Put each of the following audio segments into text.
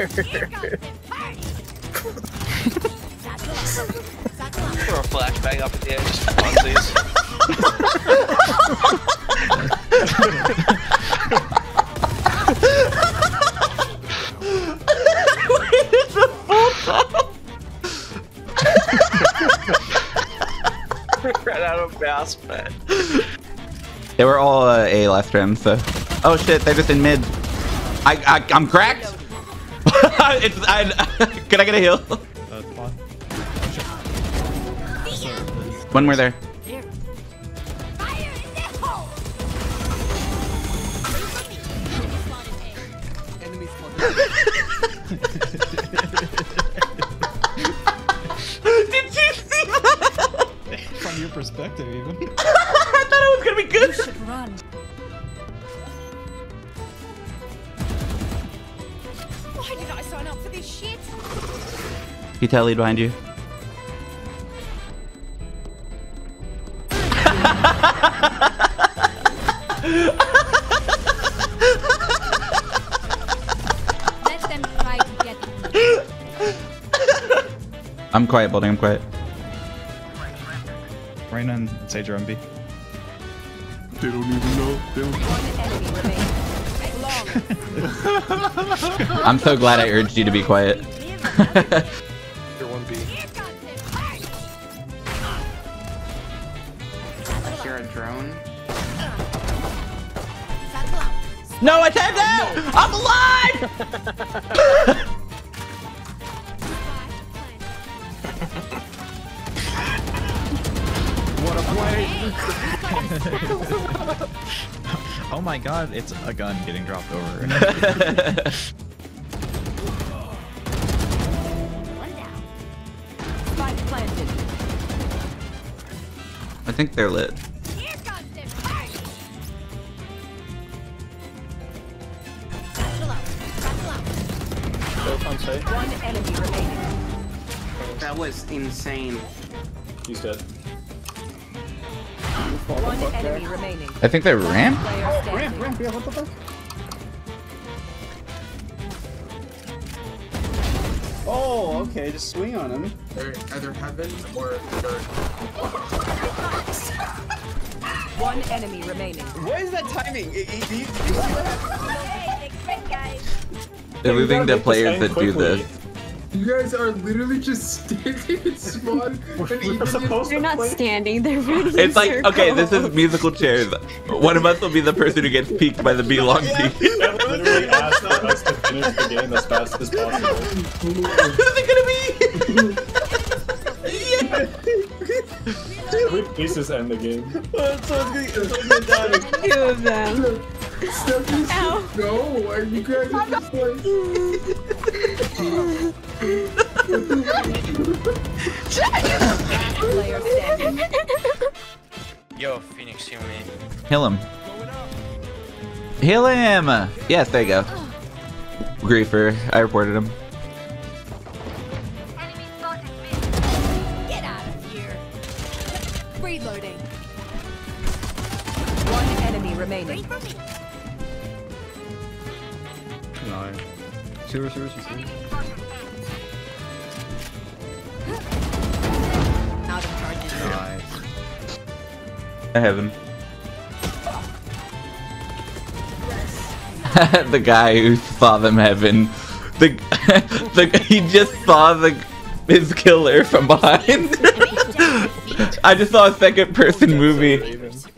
Or a flashbang up at the edge. Ran out of bounce, man. They were all A last round, so. Oh shit, they're just in mid. I'm cracked. Can I get a heal? One more there. Did you see that? From your perspective, even. I thought it was gonna be good. You should run. Why did I sign up for this shit? You tell lead behind you. Let them try to get me. I'm quiet, Balding, I'm quiet. Reyna and Sage are on B. They don't even know. They don't. I'm so glad I urged you to be quiet. You're 1B. I hear a drone. No, I tagged out! No. I'm alive! What a play! Oh my god, it's a gun getting dropped over. I think they're lit. That was insane. He's dead. One enemy remaining. I think they ramp? Oh, ramp, yeah, what the fuck? Oh, okay, just swing on him. They're either heaven or dirt. One enemy remaining. Where is that timing? They're moving to players that do this. You guys are literally just standing in spawn. They're not standing, they're running. It's like, circles. Okay, this is musical chairs. One of us will be the person who gets peeked by the B-long team. Yeah, they literally asked us to finish the game as fast as possible. Who's it gonna be? We please just end the game. Oh, it's so two of them. Stephanie's like, no, are you guys in this place? Yo, Phoenix, heal me. Heal him. Heal him! Yes, there you go. Griefer, I reported him. Enemy spotted me. Get out of here. Reloading. One enemy remaining. No. Seriously. Out of charges. Nice. I have him. The guy who saw them heaven. He just saw his killer from behind. I just saw a second person movie. Last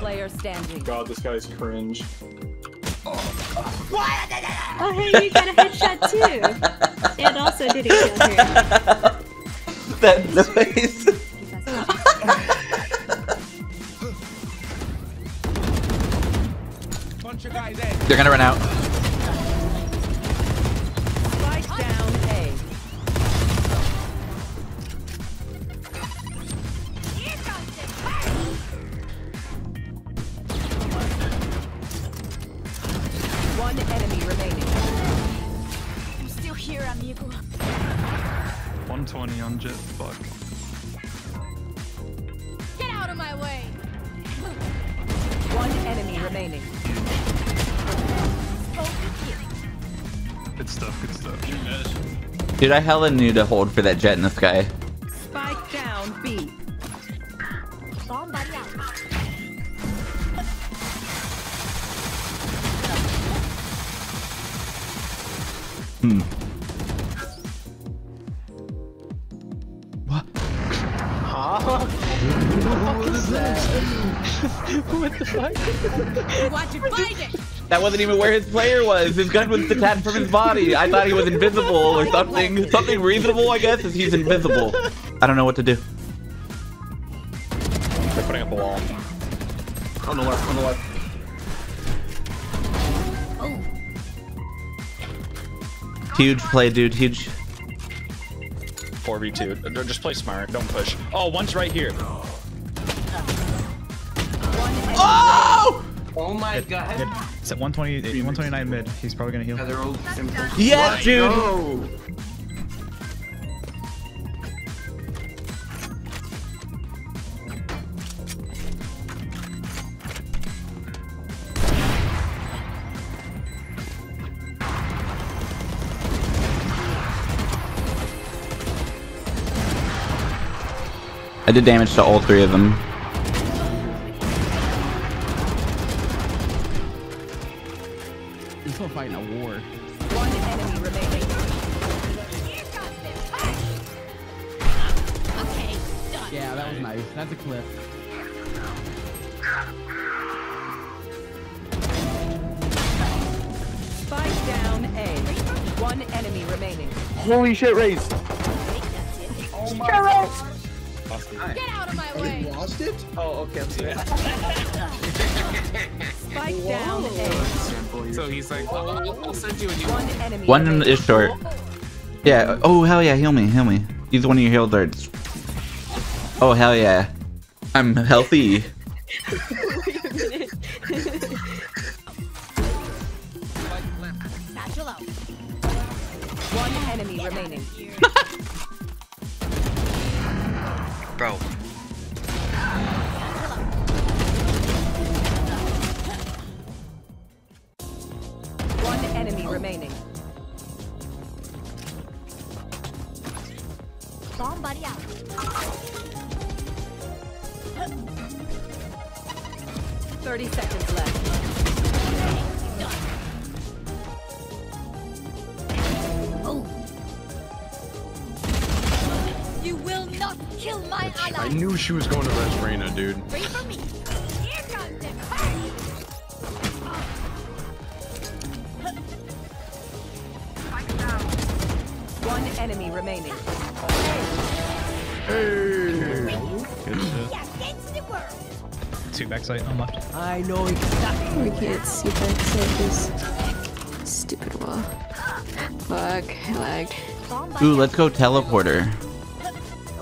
player standing. God, this guy's cringe. Oh, hey, you got a headshot too! It also didn't kill her. That noise! They're gonna run out. Spike down A. One enemy remaining. I'm still here, amigo. 120 on Jet, fuck. Get out of my way! One enemy remaining. Good stuff, good stuff. Dude, I hella knew to hold for that jet in the sky. Spike down, B. Somebody out. Hmm. What? Huh? What is that? What the fuck? Watch it, find it! That wasn't even where his player was. His gun was detached from his body. I thought he was invisible or something. Something reasonable, I guess, is he's invisible. I don't know what to do. They're putting up a wall. On the left, on the left. Oh. Huge play, dude. Huge. 4v2. Just play smart. Don't push. Oh, one's right here. Oh! Oh my god. Hit. It's at 120, 129 mid. He's probably gonna heal. Yes, dude! Go. I did damage to all three of them. We're fighting a war. One enemy remaining. Okay, done. Yeah, that was nice. That's a clip. Spike down A. One enemy remaining. Holy shit, Raze. Oh my god. Get out of my way. You lost it? Oh, okay. I'm sorry. Spike Whoa. Down A. So he's like, oh, I'll send you a new one. Enemy one is short. Yeah. Oh, hell yeah. Heal me. Heal me. He's one of your heal darts. Oh, hell yeah. I'm healthy. One enemy remaining. Bro. One enemy remaining. Somebody out. Seconds left. You will not kill my ally. I knew she was going to res Reyna, dude. Wait for me. Here comes the party. One enemy remaining. Hey. Good. Two backside on left. I know exactly. We can't see backside this stupid wall. Fuck, I lagged. Ooh, let's go teleporter.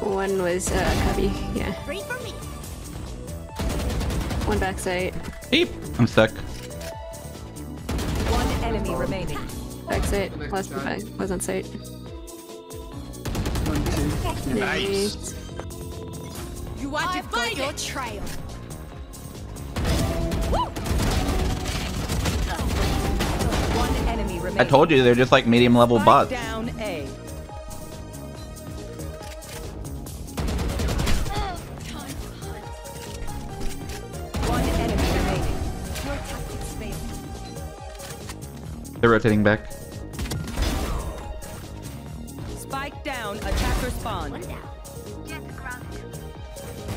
One was cubby, yeah. One backside. Beep! I'm stuck. One enemy remaining. Backside. Last back. Was on sight. One, two. Nice. You want to fight your trial. Woo! One enemy remaining. I told you they're just like medium level bots. Down A. They're rotating back. Spike down, attacker spawn.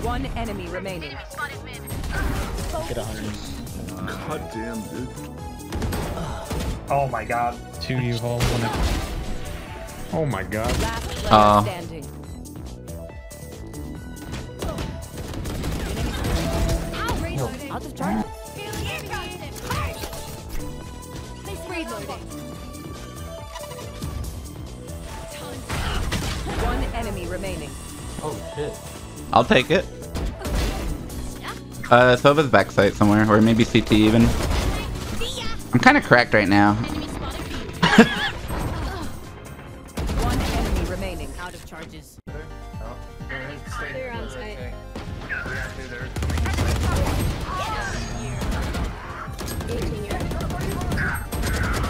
One enemy remaining. Get 100. God damn, dude. Oh my god. Two you hold. Oh my god. Last player standing. Out of charge. One enemy remaining. Oh shit. I'll take it. Sova's backside somewhere, or maybe CT even. I'm kind of cracked right now. One enemy remaining. Out of charges.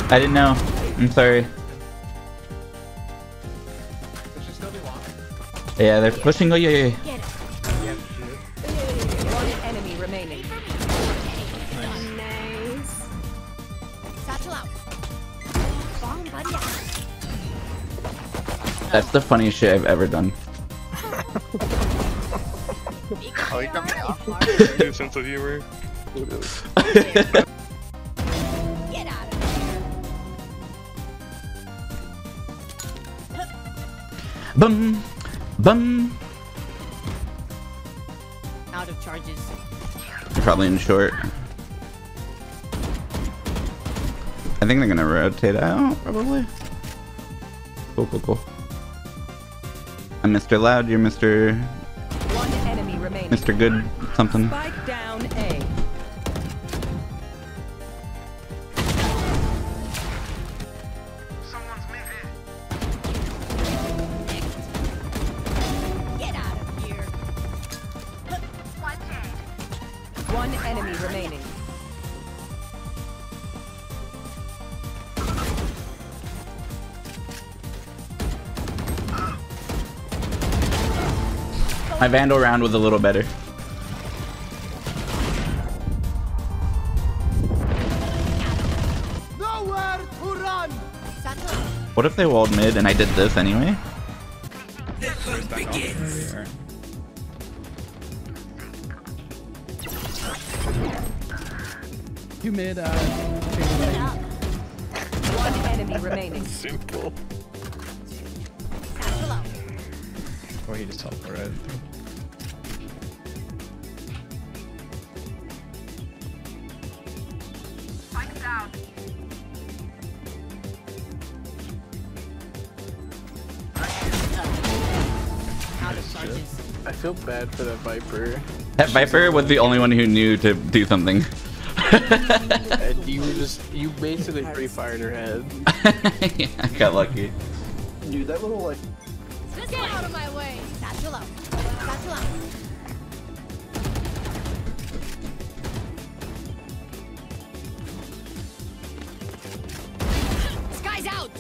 I didn't know. I'm sorry. Yeah, they're pushing. Oh, yeah. One enemy remaining. Nice. Satchel out. That's the funniest shit I've ever done. New sense of humor. Bum. Out of charges. They're probably in short. I think they're gonna rotate out, probably. Cool. I'm Mr. Loud, you're Mr. One enemy remaining. Mr. Good something. Spike down A. One enemy remaining. My Vandal round was a little better. Nowhere to run. What if they walled mid and I did this anyway? The hunt begins. You mid, one enemy remaining. Simple. Or he just teleported. I feel bad for that Viper. That Viper was the only one who knew to do something. And you basically free fired her head. Yeah, I got lucky. Dude, that little like. Get out of my way. Satchel up. Sky's out.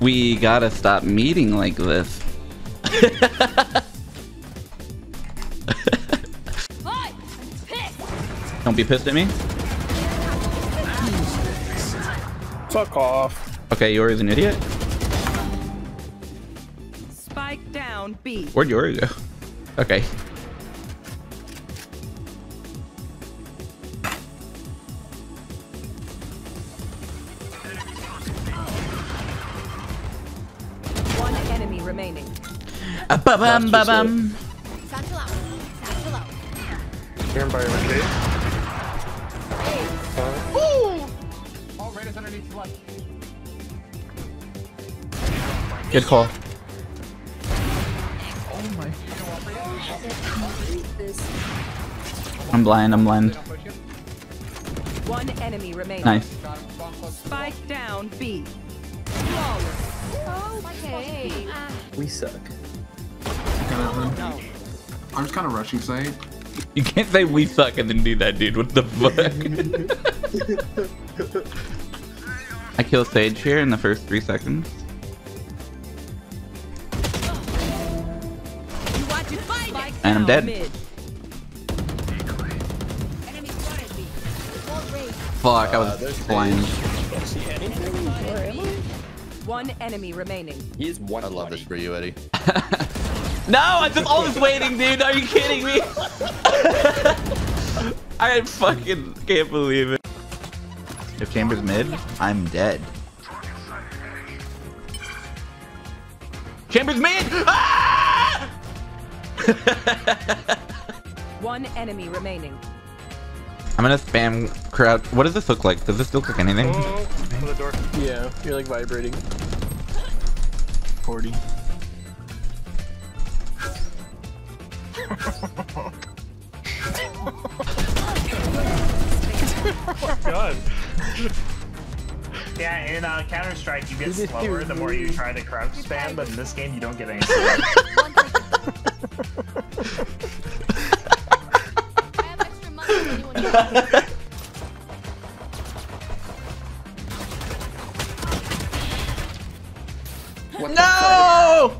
We gotta stop meeting like this. Don't be pissed at me. Fuck off. Okay, Yori's an idiot. Spike down B. Where'd Yori go? Okay. One enemy remaining. Ba-bum. Satchel out. You're environment. Good call. Oh my God. I'm blind. One enemy remaining. Nice. Spike down B. Okay. We suck. I'm just kind of rushing site. You can't say we suck and then do that, dude. What the fuck? I kill Sage here in the first 3 seconds. And I'm dead. Fuck, I was blind. One enemy remaining. He is one. I love this for you, Eddie. No, I'm just always waiting, dude. Are you kidding me? I fucking can't believe it. If Chamber's mid, I'm dead. Chamber's mid! Ah! One enemy remaining. I'm gonna spam crouch. What does this look like? Does this look like anything? Oh, the door. Yeah, you're like vibrating. 40. Oh my God. Yeah, in Counter-Strike you get slower the more you try to crouch spam, but in this game you don't get any slower. No!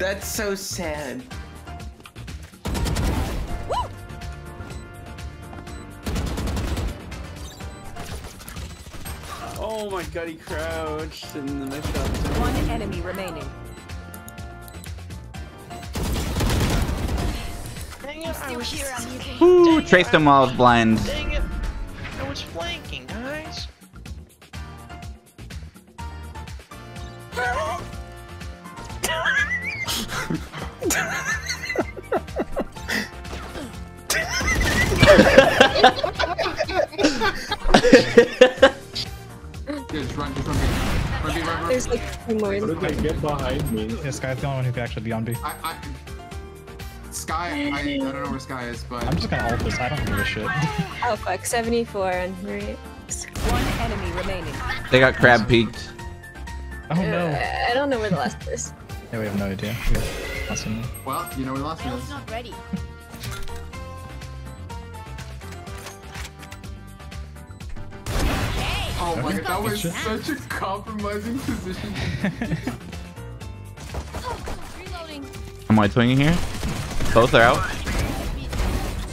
That's so sad. Oh my god, he crouched in the mix up. One enemy remaining. Dang it, I was here on you. Ooh, traced him while I was blind. Dang it, I was flanking, guys. Just run. There's like two more. What did they get behind me? Yeah, Sky's the only one who can actually be on B. Sky, I don't know where Sky is, but I'm just gonna ult this. I don't give a shit. Oh fuck, 74 and 3. One enemy remaining. They got crab peeked. Oh no. I don't know where the last is. Yeah, we have no idea. Awesome. Well, you know where the last one is. Not ready. Oh my god, that was such a compromising position. Am I swinging here? Both are out.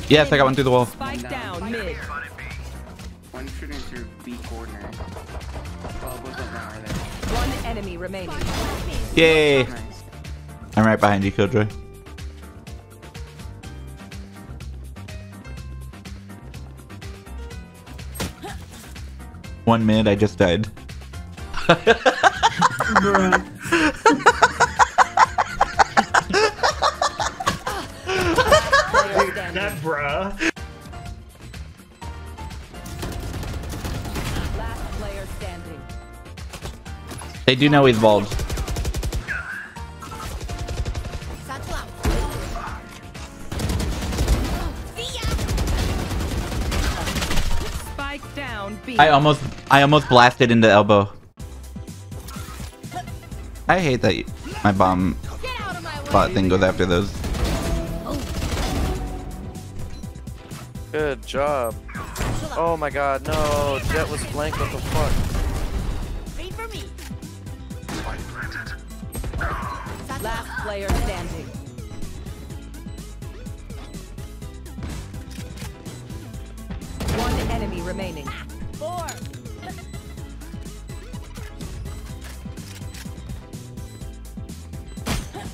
Yes, I got one through the wall. Spike down, mid. One shooting through B corner. One enemy remaining. Yay! I'm right behind you, Killjoy. One minute, I just died. That bruh. Last player standing. They do know he's bald. Spike down B. I almost blasted into elbow. I hate that my bomb bot thing goes after those. Good job. Oh my god, no. Jet was blank, what the fuck? Wait for me. Last player standing. One enemy remaining. Four.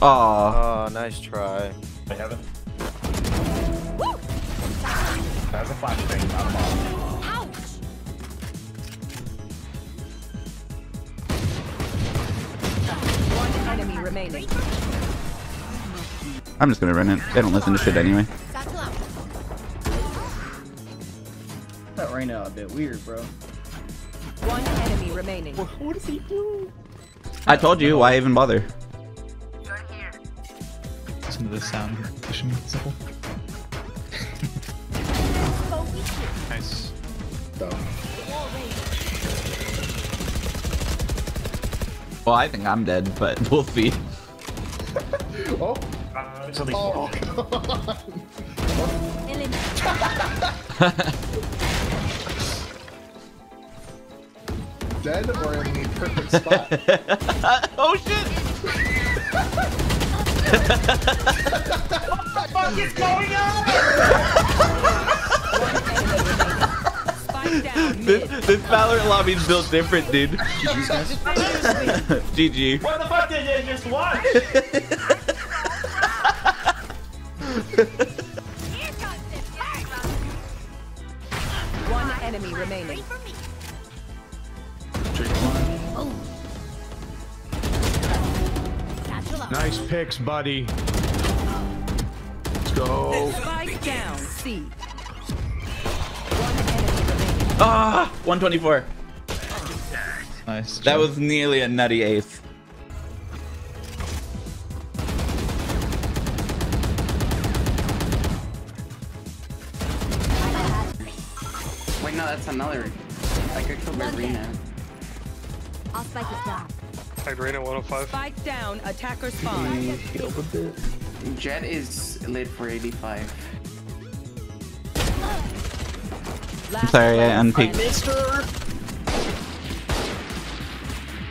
Oh, nice try. I haven't. That was a flash thing, not a bomb. Ouch! One enemy remaining. I'm just gonna run it. They don't listen to shit anyway. That Reyna a bit weird, bro. One enemy remaining. What is he doing? I told you, why even bother? Listen to this sound. It should be simple. Nice. Well, I think I'm dead, but we'll see. Oh. Oh. Dead or in the perfect spot. Oh shit! What the fuck is going on? This Valorant lobby's built different, dude. GG's guys. GG. What the fuck did you just watch? One enemy remaining. Nice picks, buddy. Let's go. Spike down, C. Ah, 124. Nice. That was nearly a nutty ace. Wait, no, that's another. I got killed by Reyna. I'll spike it down. I grade at 105. Spike down, attacker spawn. Jet is lit for 85. I'm sorry, I unpeaked. I missed her!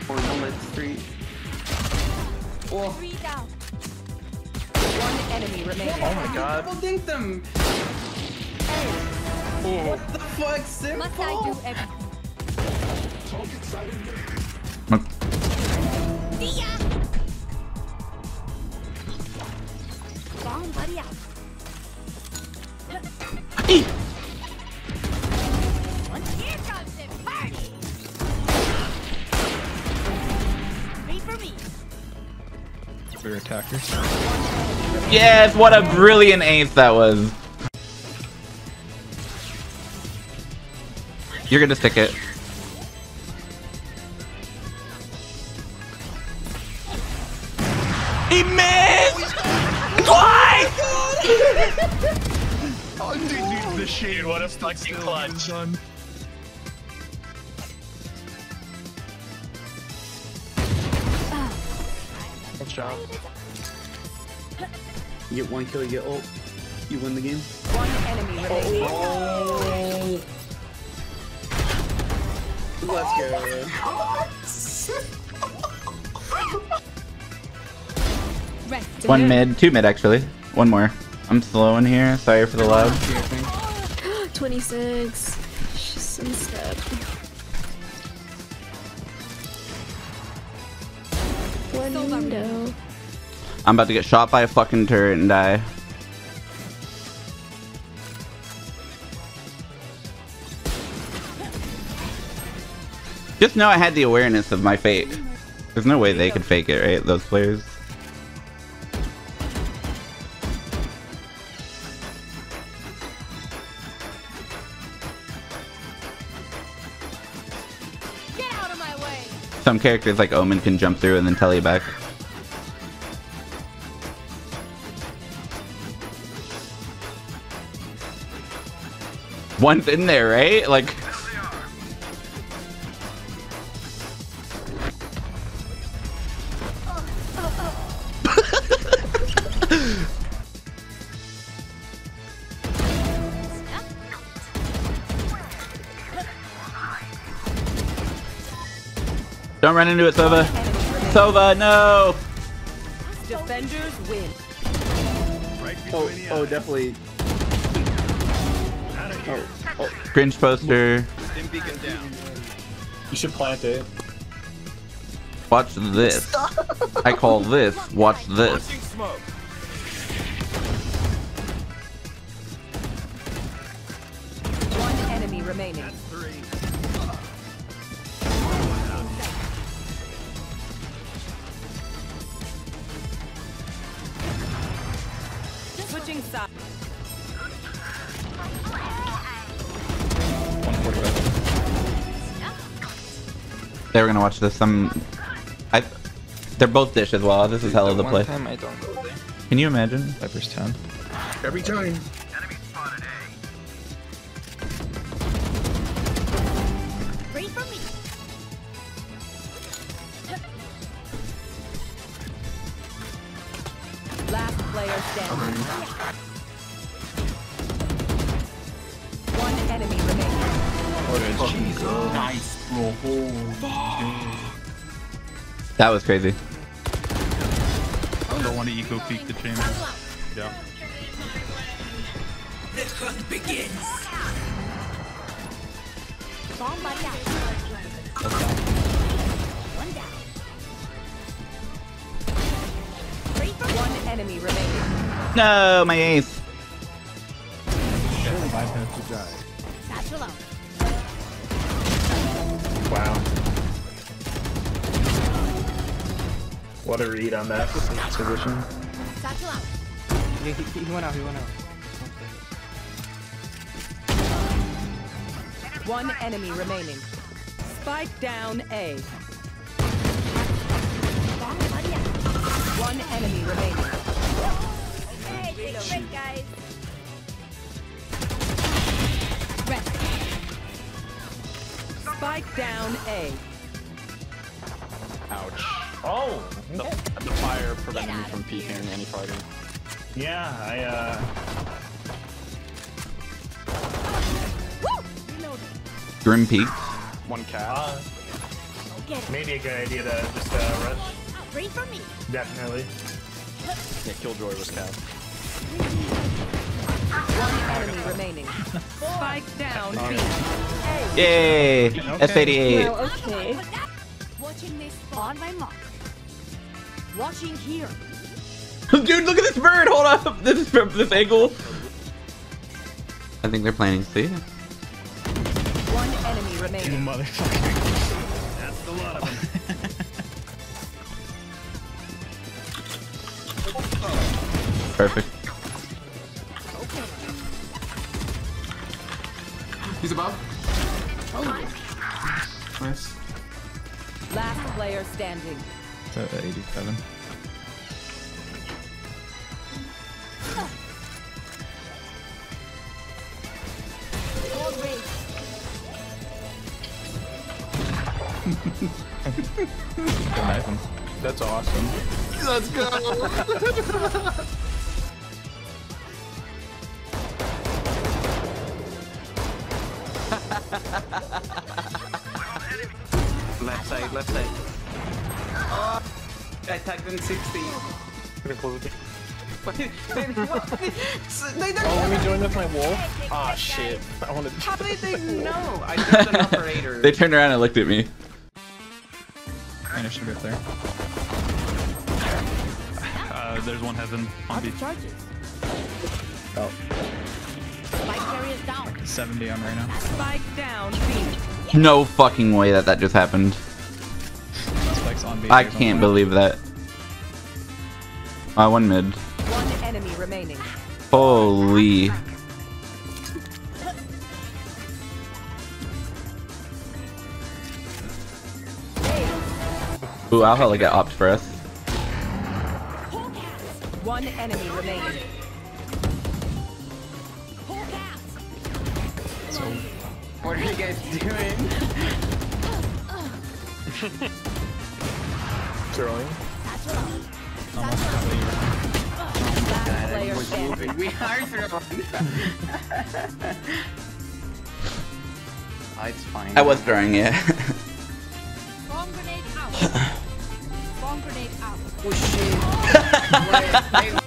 Or the lit 3. Oh. One enemy remaining. Oh my god. Double dinked them. Oh. What the fuck, Simple? Must I do everything? See ya. Bomb buddy out. Here comes the party. Wait for me. We're attackers. Yes, what a brilliant ace that was. You're gonna stick it. He missed! Why? Oh, dude, the shit, what a fucking clutch. Good job. You get one kill, you get ult. You win the game. One enemy remaining. Oh. Let's go. One mid, two mid actually. One more. I'm slow in here. Sorry for the love. 26. She's in step. Window. I'm about to get shot by a fucking turret and die. Just know I had the awareness of my fate. There's no way they could fake it, right? Those players. Some characters like Omen can jump through and then tele back. One's in there, right? Like. Don't run into it, Sova. Sova, no! Defenders win. Oh, definitely. Oh. Cringe poster. You should plant it. Watch this. Stop. I call this, watch this. One enemy remaining. That's three. Switching side. 145. They're gonna watch this. They're both dish as well. This is hell of the play. Can you imagine? Viper's town. Every time. Enemy spotted A. Ready for me. Last player standing. One enemy remaining. What a Jesus. Nice, bro. Oh, that was crazy. I don't want to eco peek the chamber. Yeah. The hunt begins. Bomb body out. One down. One enemy remaining. No, my ace. Wow. What a read on that position. He went out. One enemy remaining. Spike down A. One enemy remaining. Hey, take a break, guys. Rest. Spike down A. Ouch. Oh! The fire prevented me from peeking in any fighting. Yeah, Woo! Grim peek. One cat. Maybe a good idea to just rush. Read for me. Definitely. Yeah, Killjoy was capped. One enemy remaining. Spike down. B. Yay! S88. Well, okay. Watching this on my mark. Watching here. Dude, look at this bird. Hold up. This is from this angle. I think they're planning. See. One enemy remaining. Motherfucker. That's the lot of them. Perfect. Okay. He's above. Oh. Nice. Last player standing. 87. That's awesome. Let's go. Left side, left side. Oh, I tagged in 60. Oh, let me join with my wolf. Ah, oh, shit. I wanted to. How did they know? I did an operator. They turned around and looked at me. I should go up there. There's one heaven on B. Oh. Down. 70 on Reyna. Spike down B. No fucking way that just happened. Spike's on B. I can't believe that. One mid. One enemy remaining. Holy. Ooh, I'll probably get ops for us. One enemy remaining. What are you guys doing? Throwing. Almost. We are throwing. It's fine. I was throwing, yeah. Bomb grenade out. Bomb grenade out. Oh shit.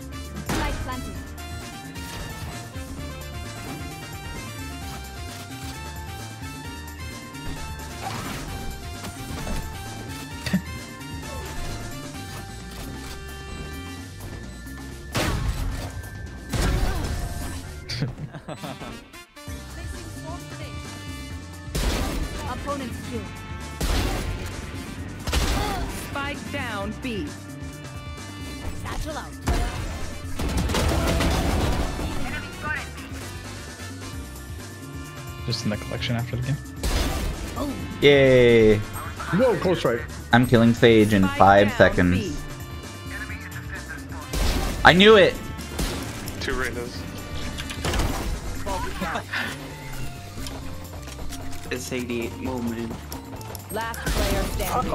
Spike down B. Satchel out. Just in the collection after the game. Oh. Yay. Whoa, close right. I'm killing Sage in 5 seconds. B. I knew it. Two randos. It's 88 moment. Last player standing.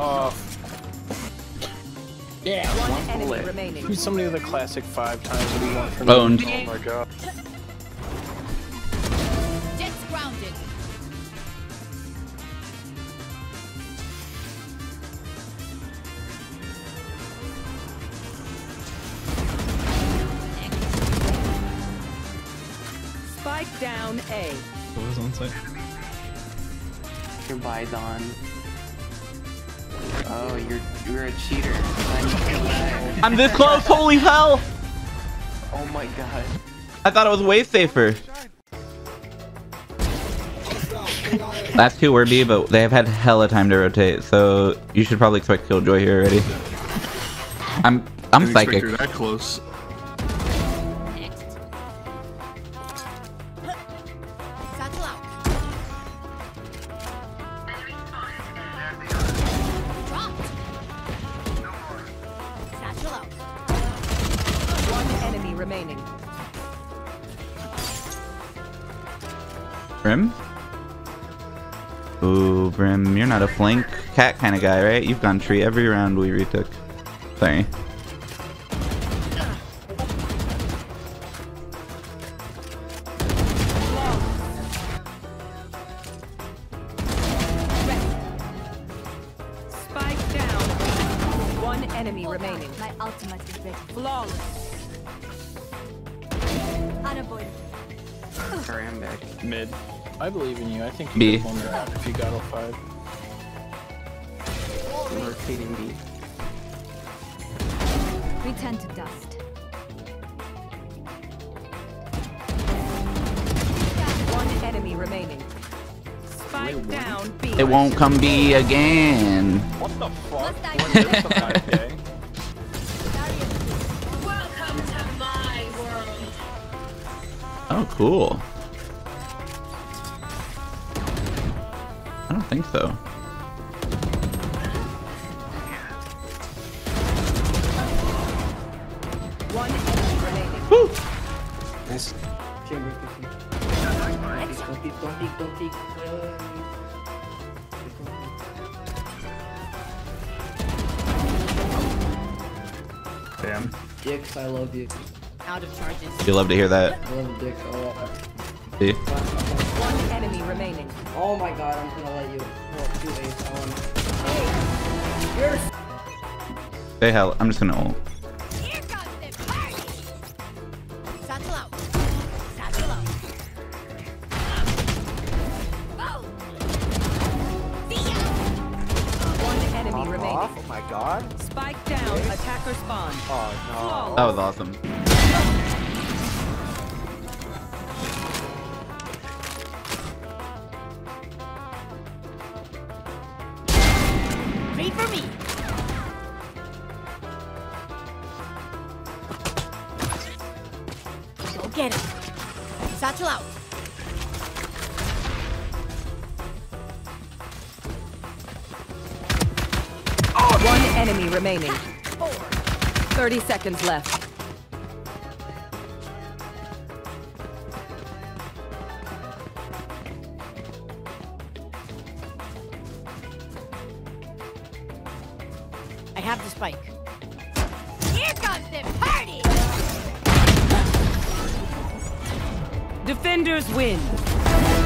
Yeah, one bullet remaining. Who's somebody with a classic 5 times that we want from Boned. Oh my god. Jet's grounded. Spike down A. What was on site? Your buy's on. Oh, you're a cheater. I'm this close, holy hell! Oh my god. I thought it was way safer. Last two were B, but they have had hella time to rotate, so you should probably expect Killjoy here already. I'm psychic. You're that close. Remaining. Brim? Ooh, Brim, you're not a flank cat kind of guy, right? You've gone tree every round we retook. Sorry. Spike down. One enemy remaining. My ultimate is ready. Flawless. Unavoidable. Sorry, I'm back. Mid. I believe in you. I think you could win that if you got all five. I'm rotating B. Return to dust. One enemy remaining. Spike down B. It won't come B again. What the fuck? Welcome to my world. Oh, cool. I don't think so. One enemy remaining. Woo! Nice. Chamber 15. Don't peek. Damn. Dicks, I love you. Out of charges. You love to hear that. I love dicks a lot. See? One enemy remaining. Oh my god, I'm gonna let you. Well, 2 8 on. Hey, hell, I'm just gonna ult. Oh my god. Spike down, attacker spawn. Oh no. That was awesome. Read for me. Go get it. Satchel out. One enemy remaining. 30 seconds left. I have the spike. Here comes the party! Defenders win.